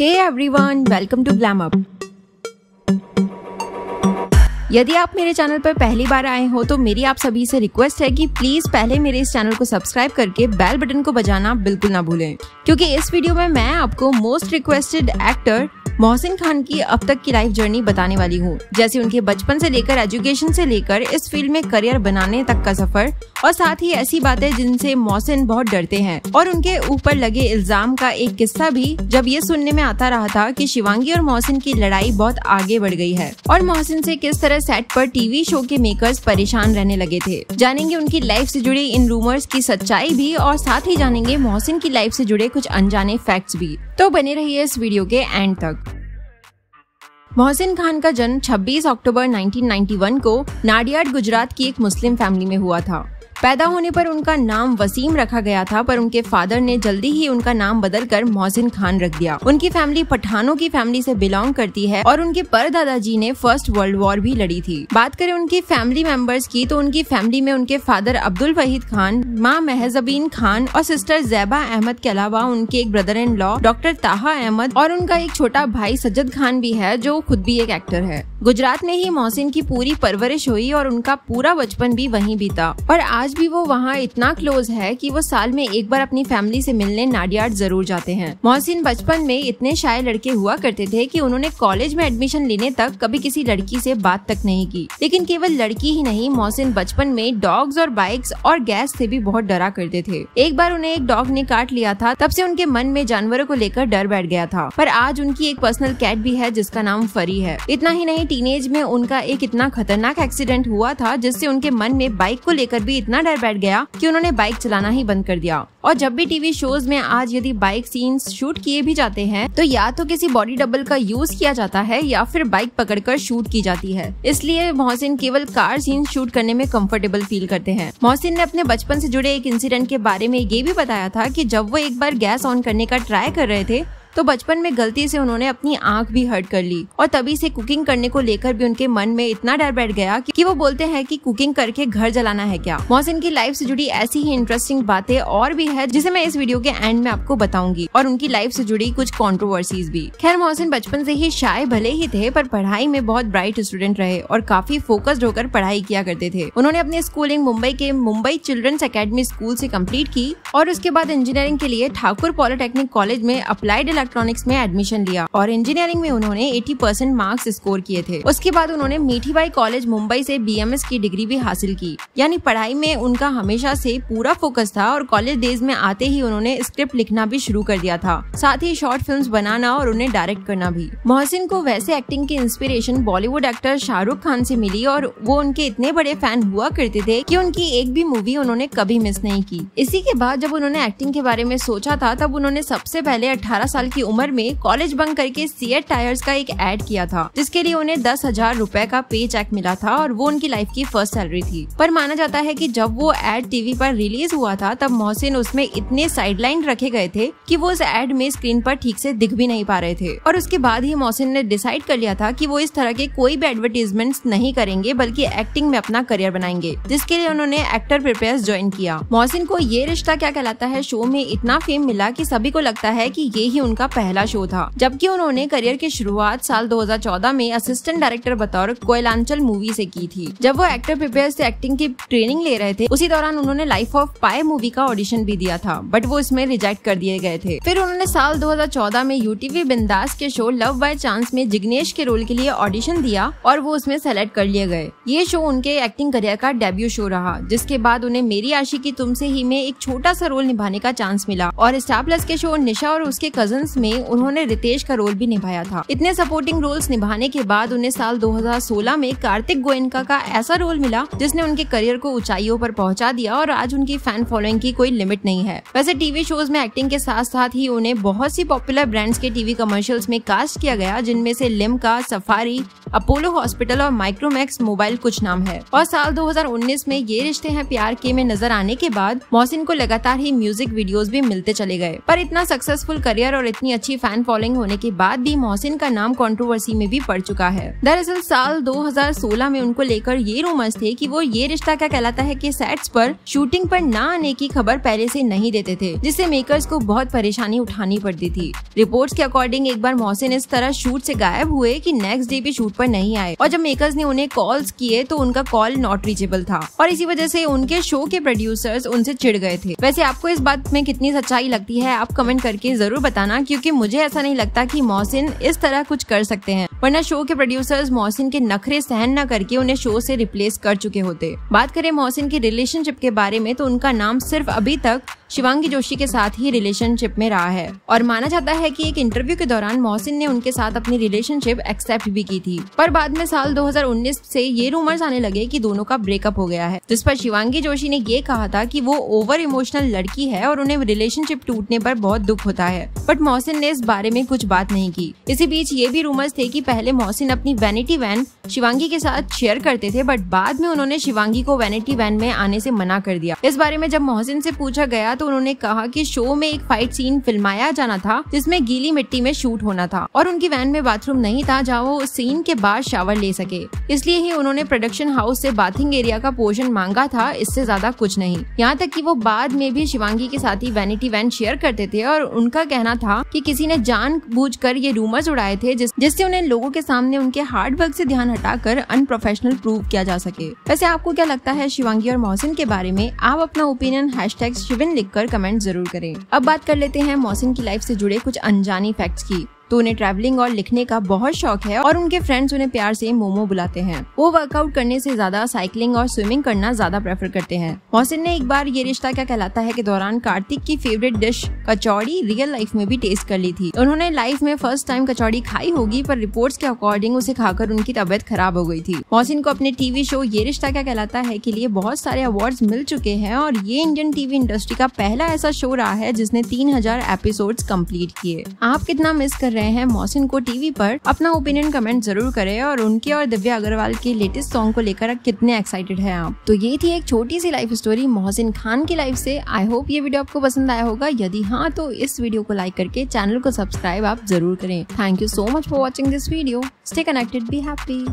Hey everyone, welcome to glam up. यदि आप मेरे चैनल पर पहली बार आए हो तो मेरी आप सभी से रिक्वेस्ट है कि प्लीज पहले मेरे इस चैनल को सब्सक्राइब करके बेल बटन को बजाना बिल्कुल ना भूलें, क्योंकि इस वीडियो में मैं आपको most requested actor Mohsin Khan की अब तक की लाइफ जर्नी बताने वाली हूँ, जैसे उनके बचपन से लेकर एजुकेशन से लेकर इस फील्ड में करियर बनाने तक का सफर, और साथ ही ऐसी बातें जिनसे मोहसिन बहुत डरते हैं और उनके ऊपर लगे इल्जाम का एक किस्सा भी, जब ये सुनने में आता रहा था कि शिवांगी और मोहसिन की लड़ाई बहुत आगे बढ़ गई है और मोहसिन से किस तरह सेट पर टीवी शो के मेकर्स परेशान रहने लगे थे। जानेंगे उनकी लाइफ से जुड़े इन रूमर्स की सच्चाई भी और साथ ही जानेंगे मोहसिन की लाइफ से जुड़े कुछ अनजाने फैक्ट्स भी। तो बने रहिए इस वीडियो के एंड तक। मोहसिन खान का जन्म 26 अक्टूबर 1991 को नाडियाड गुजरात की एक मुस्लिम फैमिली में हुआ था। पैदा होने पर उनका नाम वसीम रखा गया था, पर उनके फादर ने जल्दी ही उनका नाम बदलकर मोहसिन खान रख दिया। उनकी फैमिली पठानों की फैमिली से बिलोंग करती है और उनके परदादाजी ने फर्स्ट वर्ल्ड वॉर भी लड़ी थी। बात करें उनकी फैमिली मेंबर्स की तो उनकी फैमिली में उनके फादर अब्दुल वहीद खान, माँ महजबीन खान और सिस्टर जैबा अहमद के अलावा उनके एक ब्रदर इन लॉ डॉक्टर ताहा अहमद और उनका एक छोटा भाई सज्जद खान भी है, जो खुद भी एक एक्टर है। गुजरात में ही मोहसिन की पूरी परवरिश हुई और उनका पूरा बचपन भी वहीं बीता, और आज भी वो वहाँ इतना क्लोज है कि वो साल में एक बार अपनी फैमिली से मिलने नाडियाड जरूर जाते हैं। मोहसिन बचपन में इतने शाय लड़के हुआ करते थे कि उन्होंने कॉलेज में एडमिशन लेने तक कभी किसी लड़की से बात तक नहीं की। लेकिन केवल लड़की ही नहीं, मोहसिन बचपन में डॉग्स और बाइक्स और गैस से भी बहुत डरा करते थे। एक बार उन्हें एक डॉग ने काट लिया था, तब से उनके मन में जानवरों को लेकर डर बैठ गया था। पर आज उनकी एक पर्सनल कैट भी है जिसका नाम फरी है। इतना ही नहीं, टीनेज में उनका एक इतना खतरनाक एक्सीडेंट हुआ था जिससे उनके मन में बाइक को लेकर भी इतना डर बैठ गया कि उन्होंने बाइक चलाना ही बंद कर दिया। और जब भी टीवी शोज में आज यदि बाइक सीन्स शूट किए भी जाते हैं तो या तो किसी बॉडी डबल का यूज किया जाता है या फिर बाइक पकड़कर शूट की जाती है। इसलिए मोहसिन केवल कार सीन्स शूट करने में कंफर्टेबल फील करते हैं। मोहसिन ने अपने बचपन से जुड़े एक इंसिडेंट के बारे में ये भी बताया था कि जब वो एक बार गैस ऑन करने का ट्राई कर रहे थे तो बचपन में गलती से उन्होंने अपनी आंख भी हर्ट कर ली, और तभी से कुकिंग करने को लेकर भी उनके मन में इतना डर बैठ गया कि वो बोलते हैं कि कुकिंग करके घर जलाना है क्या। मोहसिन की लाइफ से जुड़ी ऐसी ही इंटरेस्टिंग बातें और भी है जिसे मैं इस वीडियो के एंड में आपको बताऊंगी, और उनकी लाइफ से जुड़ी कुछ कंट्रोवर्सीज भी। खैर, मोहसिन बचपन से ही शाय भले ही थे, पर पढ़ाई में बहुत ब्राइट स्टूडेंट रहे और काफी फोकस्ड होकर पढ़ाई किया करते थे। उन्होंने अपनी स्कूलिंग मुंबई के मुंबई चिल्ड्रंस अकेडमी स्कूल से कम्प्लीट की और उसके बाद इंजीनियरिंग के लिए ठाकुर पॉलिटेक्निक कॉलेज में अप्लाइड इलेक्ट्रॉनिक्स में एडमिशन लिया और इंजीनियरिंग में उन्होंने 80% मार्क्स स्कोर किए थे। उसके बाद उन्होंने मिठीबाई कॉलेज मुंबई से बीएमएस की डिग्री भी हासिल की। यानी पढ़ाई में उनका हमेशा से पूरा फोकस था और कॉलेज डेज में आते ही उन्होंने स्क्रिप्ट लिखना भी शुरू कर दिया था, साथ ही शॉर्ट फिल्म्स बनाना और उन्हें डायरेक्ट करना भी। मोहसिन को वैसे एक्टिंग की इंस्पिरेशन बॉलीवुड एक्टर शाहरुख खान से मिली और वो उनके इतने बड़े फैन हुआ करते थे कि उनकी एक भी मूवी उन्होंने कभी मिस नहीं की। इसी के बाद जब उन्होंने एक्टिंग के बारे में सोचा था तब उन्होंने सबसे पहले 18 साल की उम्र में कॉलेज बंक करके सीएट टायर्स का एक ऐड किया था, जिसके लिए उन्हें 10,000 रुपए का पे चेक मिला था और वो उनकी लाइफ की फर्स्ट सैलरी थी। पर माना जाता है कि जब वो ऐड टीवी पर रिलीज हुआ था तब मोहसिन उसमें इतने साइडलाइन रखे गए थे कि वो उस ऐड में स्क्रीन पर ठीक से दिख भी नहीं पा रहे थे, और उसके बाद ही मोहसिन ने डिसाइड कर लिया था कि वो इस तरह के कोई भी एडवर्टीजमेंट नहीं करेंगे, बल्कि एक्टिंग में अपना करियर बनाएंगे, जिसके लिए उन्होंने एक्टर प्रिपेयर्स ज्वाइन किया। मोहसिन को ये रिश्ता क्या कहलाता है शो में इतना फेम मिला कि सभी को लगता है कि ये ही उनका पहला शो था, जबकि उन्होंने करियर की शुरुआत साल 2014 में असिस्टेंट डायरेक्टर बतौर कोयलांचल मूवी से की थी। जब वो एक्टर प्रिपेयर से एक्टिंग की ट्रेनिंग ले रहे थे उसी दौरान उन्होंने लाइफ ऑफ पाई मूवी का ऑडिशन भी दिया था, बट वो इसमें रिजेक्ट कर दिए गए थे। फिर उन्होंने साल 2014 में यूटीवी बिंदास के शो लव बाय चांस में जिग्नेश के रोल के लिए ऑडिशन दिया और वो उसमें सेलेक्ट कर लिए गए। ये शो उनके एक्टिंग करियर का डेब्यू शो रहा, जिसके बाद उन्हें मेरी आशिकी तुम से ही में एक छोटा सा रोल निभाने का चांस मिला, और स्टार प्लस के शो निशा और उसके कजन्स में उन्होंने रितेश का रोल भी निभाया था। इतने सपोर्टिंग रोल्स निभाने के बाद उन्हें साल 2016 में कार्तिक गोयनका का ऐसा रोल मिला जिसने उनके करियर को ऊंचाइयों पर पहुंचा दिया, और आज उनकी फैन फॉलोइंग की कोई लिमिट नहीं है। वैसे टीवी शोज में एक्टिंग के साथ साथ ही उन्हें बहुत सी पॉपुलर ब्रांड्स के टीवी कमर्शियल्स में कास्ट किया गया, जिनमें से लिम्का, सफारी, अपोलो हॉस्पिटल और माइक्रोमैक्स मोबाइल कुछ नाम है। और साल 2019 में ये रिश्ते हैं प्यार के में नजर आने के बाद मोहसिन को लगातार ही म्यूजिक वीडियोस भी मिलते चले गए। पर इतना सक्सेसफुल करियर और इतनी अच्छी फैन फॉलोइंग होने के बाद भी मोहसिन का नाम कंट्रोवर्सी में भी पड़ चुका है। दरअसल साल 2016 में उनको लेकर ये रूमर्स थे कि वो ये रिश्ता क्या कहलाता है के सेट्स पर शूटिंग पर ना आने की खबर पहले से नहीं देते थे, जिससे मेकर्स को बहुत परेशानी उठानी पड़ती थी। रिपोर्ट्स के अकॉर्डिंग एक बार मोहसिन इस तरह शूट से गायब हुए कि नेक्स्ट डे भी शूट पर नहीं आए और जब मेकर्स ने उन्हें कॉल्स किए तो उनका कॉल नॉट रीचेबल था और इसी वजह से उनके शो के प्रोड्यूसर्स उनसे चिढ़ गए थे। वैसे आपको इस बात में कितनी सच्चाई लगती है आप कमेंट करके जरूर बताना, क्योंकि मुझे ऐसा नहीं लगता कि मोहसिन इस तरह कुछ कर सकते हैं, वरना शो के प्रोड्यूसर्स मोहसिन के नखरे सहन न करके उन्हें शो से रिप्लेस कर चुके होते। बात करें मोहसिन के रिलेशनशिप के बारे में तो उनका नाम सिर्फ अभी तक शिवांगी जोशी के साथ ही रिलेशनशिप में रहा है और माना जाता है कि एक इंटरव्यू के दौरान मोहसिन ने उनके साथ अपनी रिलेशनशिप एक्सेप्ट भी की थी। पर बाद में साल 2019 से ये रूमर्स आने लगे कि दोनों का ब्रेकअप हो गया है, जिस पर शिवांगी जोशी ने ये कहा था कि वो ओवर इमोशनल लड़की है और उन्हें रिलेशनशिप टूटने पर बहुत दुख होता है। बट मोहसिन ने इस बारे में कुछ बात नहीं की। इसी बीच ये भी रूमर्स थे कि पहले मोहसिन अपनी वैनिटी वैन शिवांगी के साथ शेयर करते थे, बट बाद में उन्होंने शिवांगी को वैनिटी वैन में आने से मना कर दिया। इस बारे में जब मोहसिन से पूछा गया तो उन्होंने कहा कि शो में एक फाइट सीन फिल्माया जाना था जिसमें गीली मिट्टी में शूट होना था और उनकी वैन में बाथरूम नहीं था जहाँ वो उस सीन के बाद शावर ले सके, इसलिए ही उन्होंने प्रोडक्शन हाउस से बाथिंग एरिया का पोर्शन मांगा था, इससे ज्यादा कुछ नहीं। यहाँ तक कि वो बाद में भी शिवांगी के साथ ही वैनिटी वैन शेयर करते थे और उनका कहना था कि किसी ने जानबूझकर ये रूमर्स उड़ाए थे जिससे उन्हें लोगों के सामने उनके हार्ड वर्क से ध्यान हटाकर अनप्रोफेशनल प्रूव किया जा सके। वैसे आपको क्या लगता है शिवांगी और मोहसिन के बारे में? आप अपना ओपिनियन #शिविन लिखकर कमेंट जरूर करें। अब बात कर लेते हैं मोहसिन की लाइफ से जुड़े कुछ अनजानी फैक्ट्स की। तो उन्हें ट्रैवलिंग और लिखने का बहुत शौक है और उनके फ्रेंड्स उन्हें प्यार से मोमो बुलाते हैं। वो वर्कआउट करने से ज्यादा साइकिलिंग और स्विमिंग करना ज्यादा प्रेफर करते हैं। मोहसिन ने एक बार ये रिश्ता क्या कहलाता है के दौरान कार्तिक की favourite dish kachori real life में भी टेस्ट कर ली थी। उन्होंने लाइफ में फर्स्ट टाइम कचौड़ी खाई होगी, पर रिपोर्ट्स के अकॉर्डिंग उसे खाकर उनकी तबीयत खराब हो गई थी। मोहसिन को अपने टीवी शो ये रिश्ता क्या कहलाता है के लिए बहुत सारे अवार्ड्स मिल चुके हैं और ये इंडियन टीवी इंडस्ट्री का पहला ऐसा शो रहा है जिसने 3000 एपिसोड कम्प्लीट किए। आप कितना मिस कर रहे हैं मोहसिन को टीवी पर? अपना ओपिनियन कमेंट जरूर करें और उनके और दिव्या अग्रवाल के लेटेस्ट सॉन्ग को लेकर कितने एक्साइटेड हैं आप? तो ये थी एक छोटी सी लाइफ स्टोरी मोहसिन खान की लाइफ से। आई होप ये वीडियो आपको पसंद आया होगा। यदि हाँ तो इस वीडियो को लाइक करके चैनल को सब्सक्राइब आप जरूर करें। Thank you so much for watching this video. Stay connected, be happy.